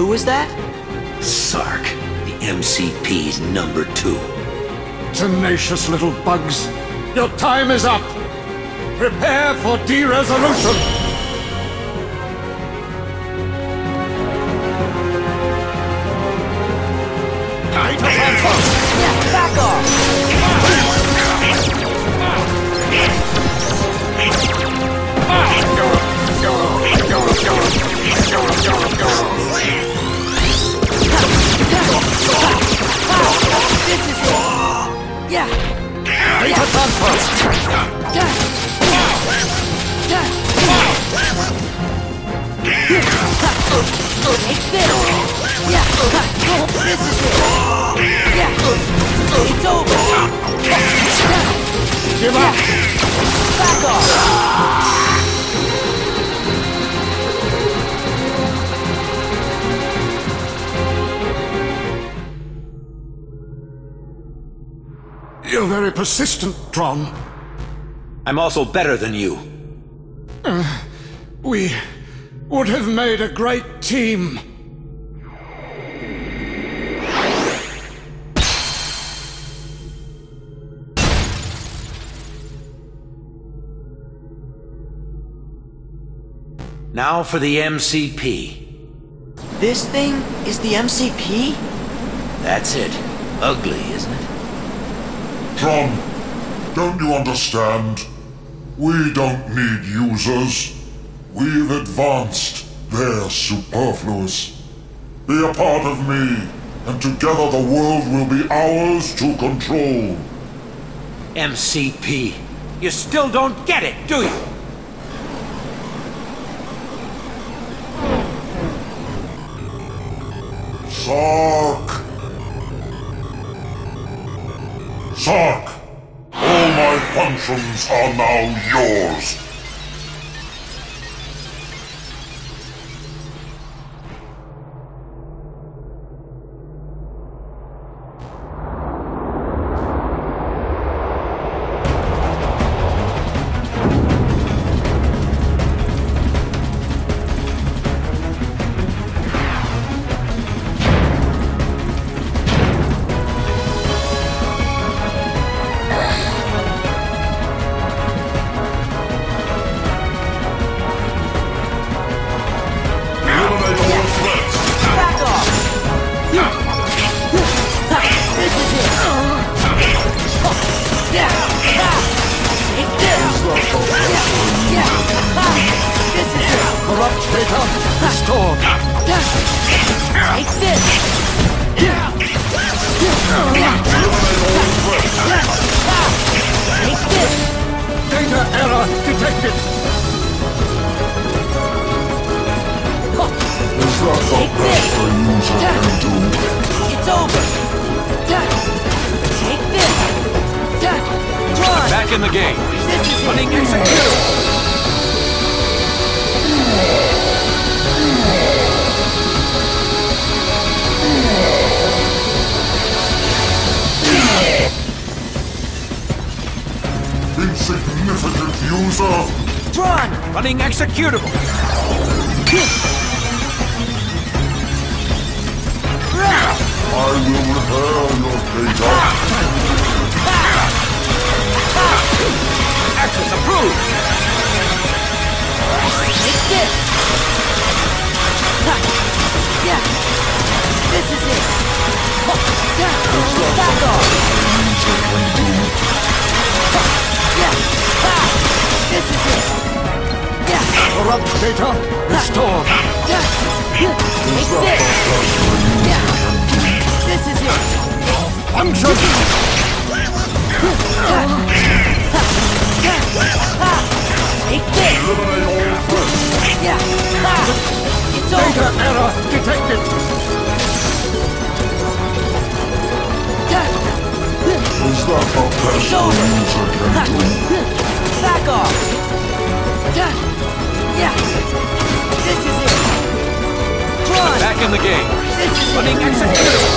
Who was that? Sark, the MCP's number 2. Tenacious little bugs. Your time is up. Prepare for de-resolution. You're very persistent, Tron. I'm also better than you. We would have made a great team. Now for the MCP. This thing is the MCP? That's it. Ugly, isn't it? Tron, don't you understand? We don't need users. We've advanced. They're superfluous. Be a part of me, and together the world will be ours to control. MCP, you still don't get it, do you? Sark! Sark, all my functions are now yours. Insignificant user! Tron! Running executable! I will repair your data! Access approved! Take this! Yeah! This is it! Back off! Yeah. Ah. This is it. Yeah. Corrupt data restored. Yeah. Take this. Yeah. This is it. Function. Take this. Yeah. Ah. It's over. Data error detected. Yeah. Is that the best user can do? Back off! Yeah! This is it! Tron! Back in the game! This is running executable!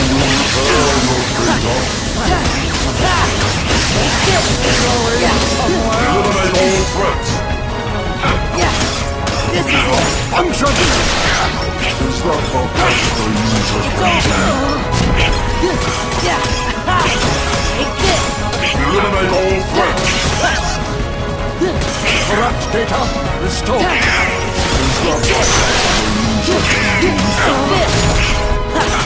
Eliminate all threats. I'm jumping. Is that how practical users can? Eliminate all threats. Corrupt data restored. Is that how practical users can? Take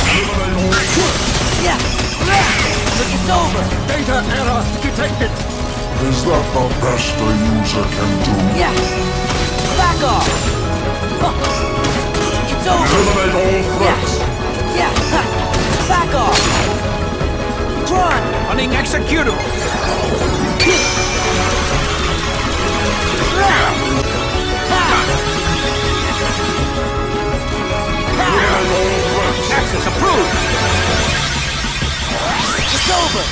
this! Look, it's over! Data error detected! Is that the best a user can do? Yeah! Back off! It's over! Eliminate all threats! Yeah! Back off! Tron! Running executable! Access approved! It's over!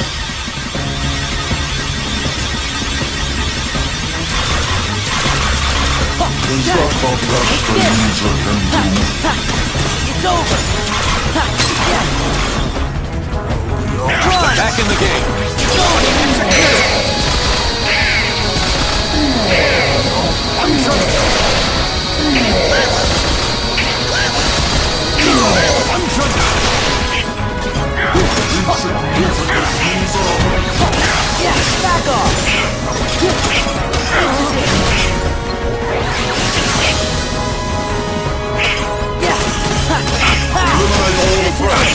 Is that the best a user can do? It's over! Back in the game! It's over!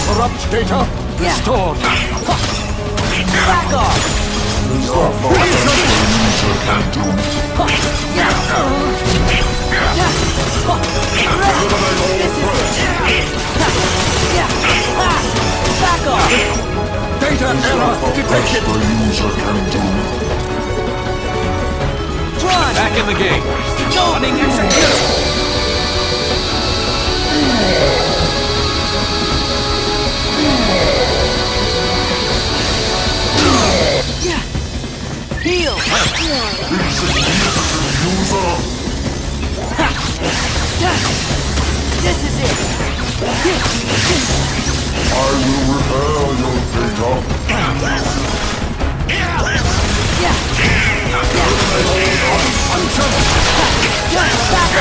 Corrupt data restored. Back off. Back off. Data error detected. Run. Back in the game. Running executable. Heal! This is it! I will repair your finger! I'm trouble! Back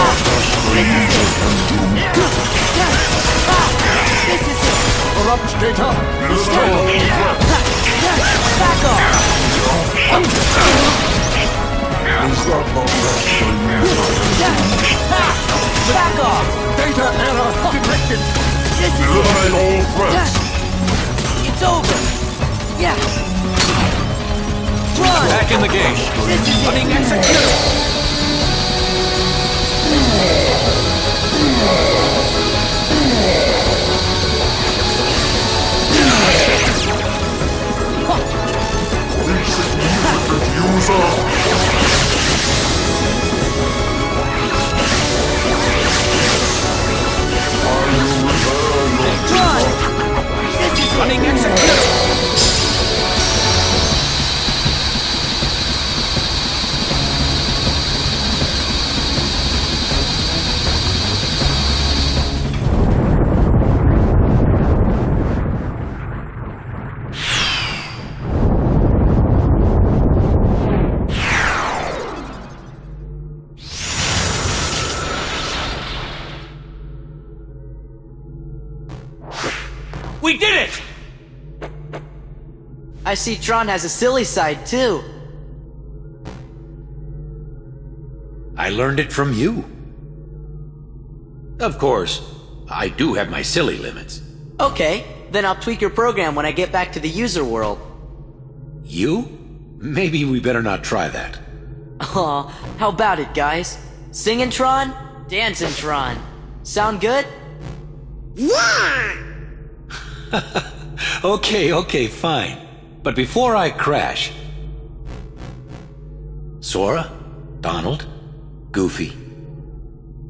off! This is it! Corrupt data! Restore! Back off! Back off! Data error detected! This is eliminate all threats! It's over! Yeah! Run! Back in the game! This is running executable! We did it! I see Tron has a silly side, too. I learned it from you. Of course, I do have my silly limits. Okay, then I'll tweak your program when I get back to the user world. You? Maybe we better not try that. Aw, how about it, guys? Singin' Tron, dancin' Tron. Sound good? Yeah! Okay, fine. But before I crash... Sora, Donald, Goofy,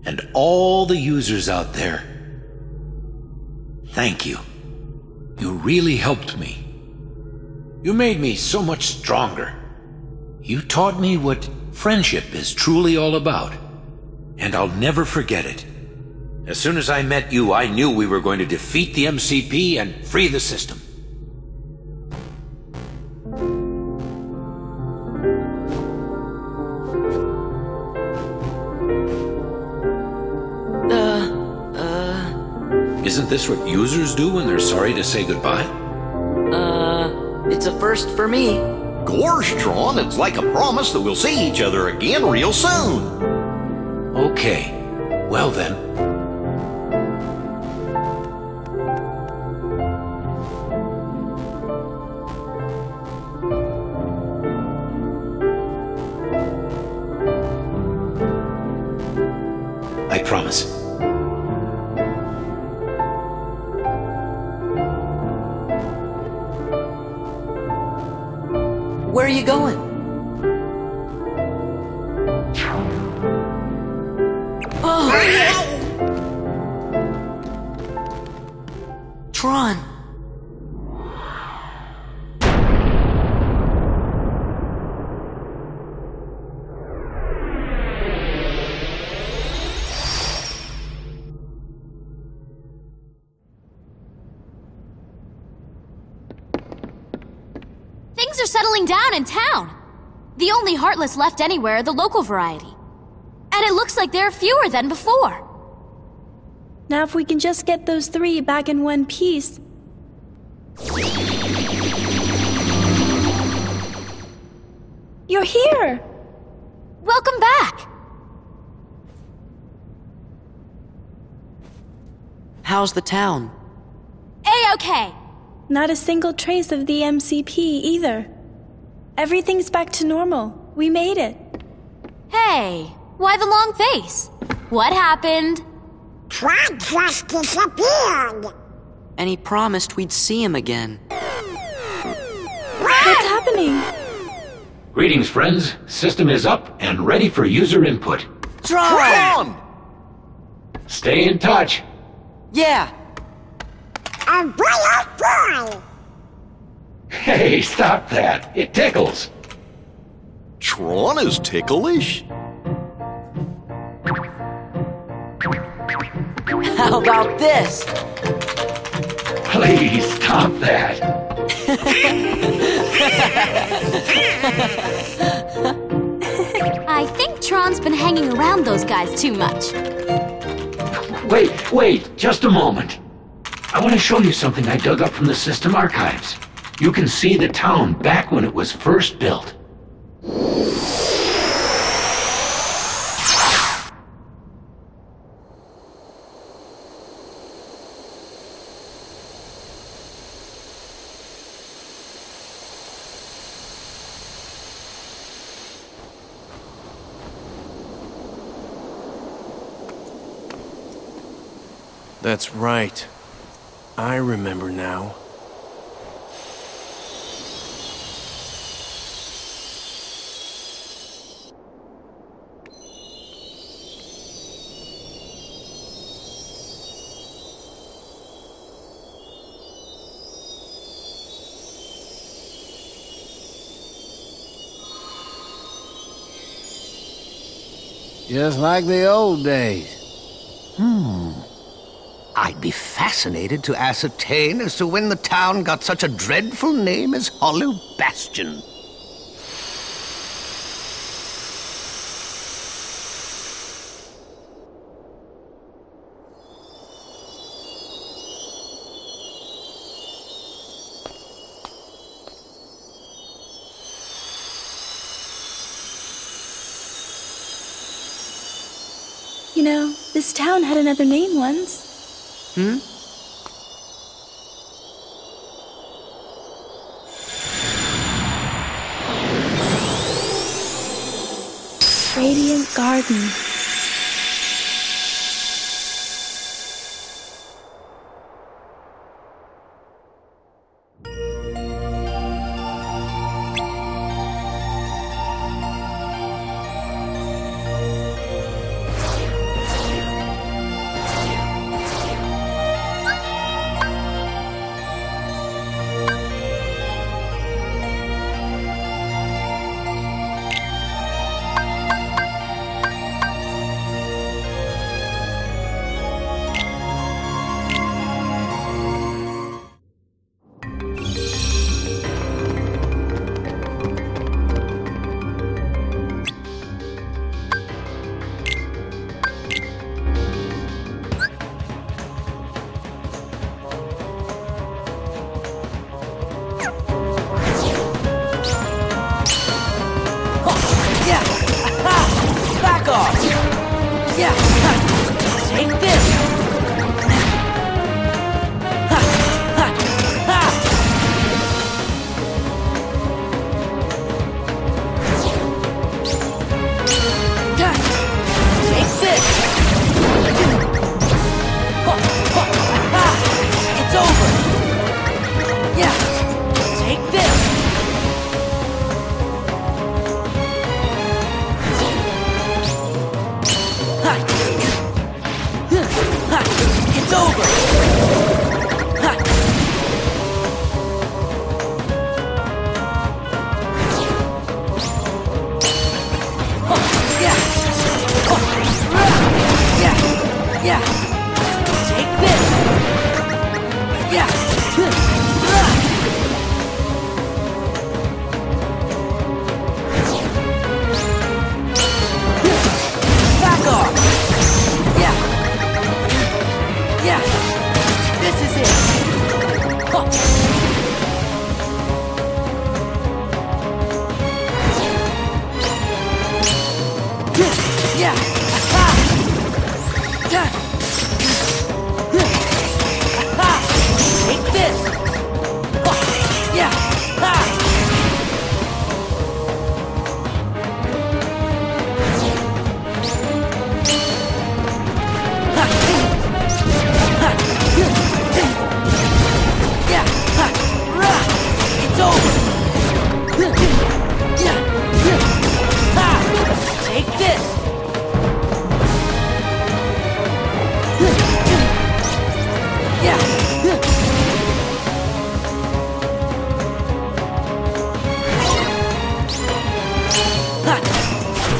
and all the users out there, thank you. You really helped me. You made me so much stronger. You taught me what friendship is truly all about, and I'll never forget it. As soon as I met you, I knew we were going to defeat the MCP and free the system. Isn't this what users do when they're sorry to say goodbye? It's a first for me. Gorstron, it's like a promise that we'll see each other again real soon. Okay. Well then. I promise. Where are you going? Oh. Tron. Things are settling down in town. The only Heartless left anywhere are the local variety. And it looks like there are fewer than before. Now if we can just get those three back in one piece. You're here! Welcome back! How's the town? A-okay! Not a single trace of the MCP either. Everything's back to normal. We made it. Hey, why the long face? What happened? Tron just disappeared. And he promised we'd see him again. What's happening? Greetings, friends. System is up and ready for user input. Tron! Stay in touch. Yeah. Boy, oh boy. Hey, stop that. It tickles. Tron is ticklish. How about this? Please stop that. I think Tron's been hanging around those guys too much. Wait, just a moment. I want to show you something I dug up from the system archives. You can see the town back when it was first built. That's right. I remember now. Just like the old days. I'd be fascinated to ascertain as to when the town got such a dreadful name as Hollow Bastion. You know, this town had another name once. Radiant Garden. Yeah. Take this. Take this. It's over. Yeah. Take this. It's over! Ha. Oh, yeah! Oh, yeah! Yeah! Take this! Yeah! Back off! Yeah,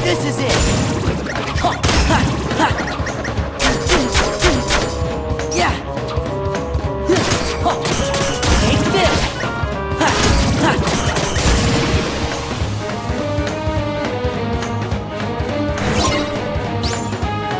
this is it. Huh. Yeah, take this. Huh. Yeah, it's over. Ha! Take this. Yeah. Ha! This is it. Ha! Ha! Ha!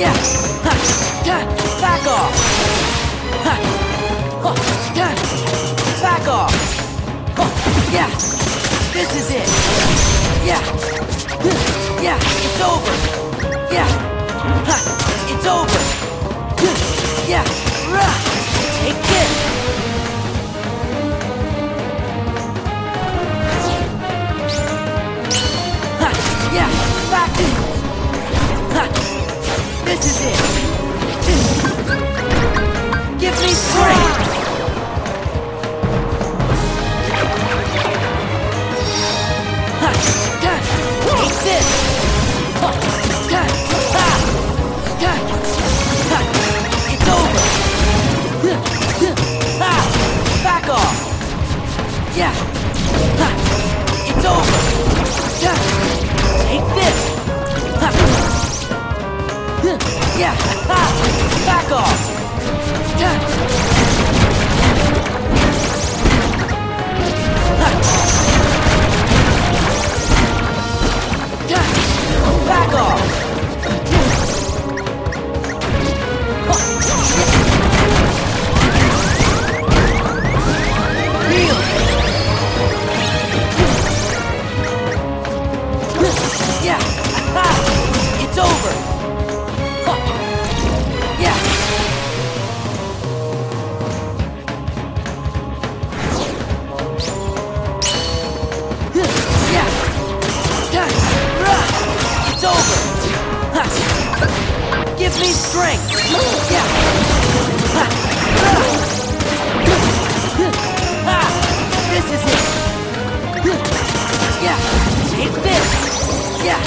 Yeah. Back off. Back off. Yeah. This is it. Yeah. Yeah. It's over. Yeah. It's over. Yeah. Take it. Yeah. Back in. This is it. Give me strength. Take this. It's over. Back off. Yeah. It's over. Take this. Yeah, back off. Back off. Really? Yeah, it's over. It's over. Give me strength. Yeah. This is it. Yeah. Take this. Yeah.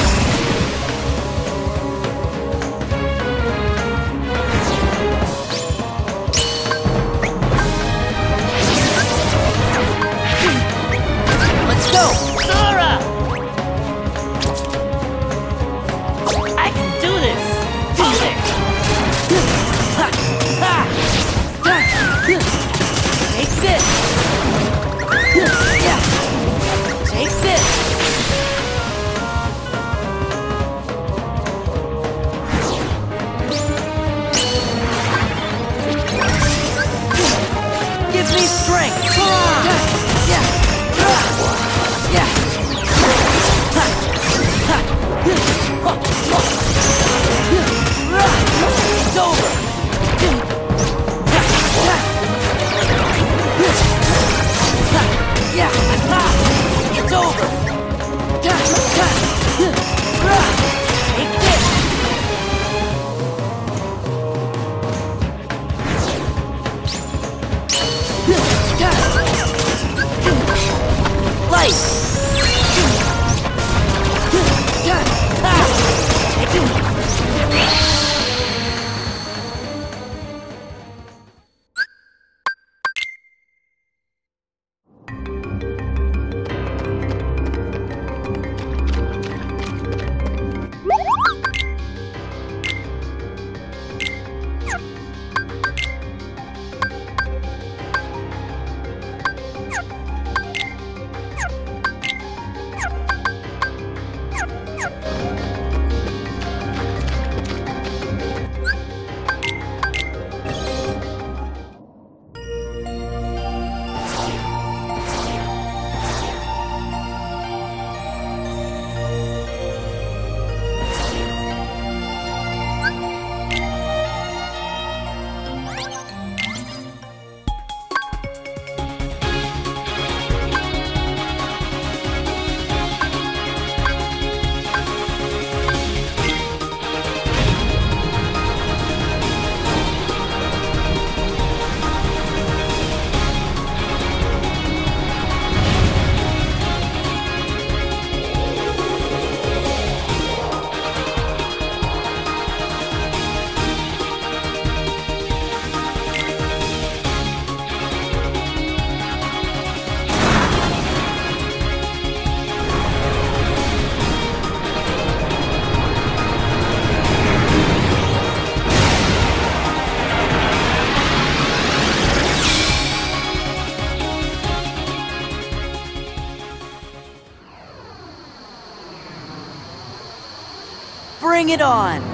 Let's go, Sora. Bring it on!